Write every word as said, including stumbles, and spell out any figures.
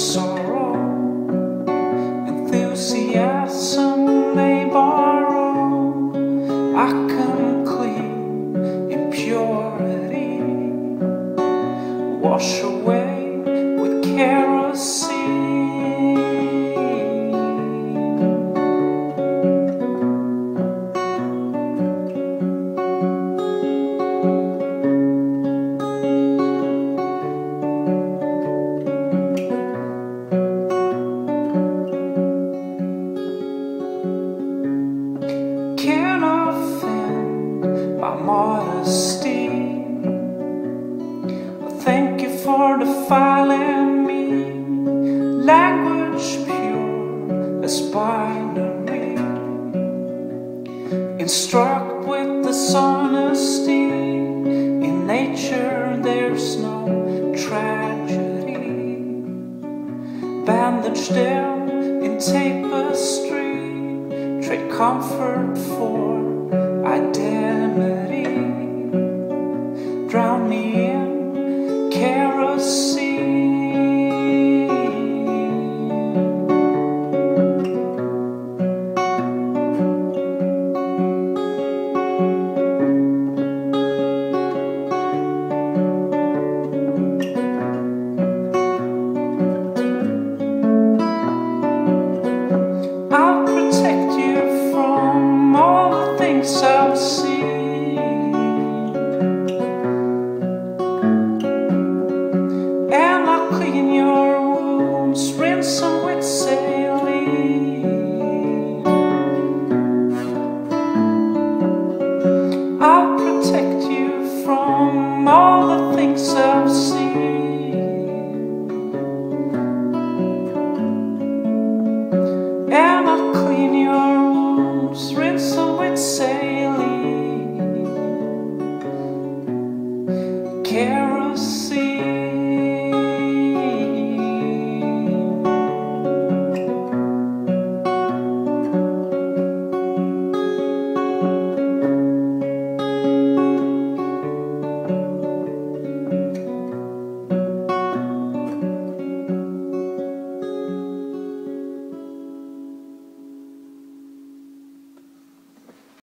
sorrow, enthusiasm they borrow. I come clean in purity, wash away with modesty. Thank you for defiling me. Language pure as binary, instruct with dishonesty. In nature there's no tragedy, bandage down in tapestry. Trade comfort for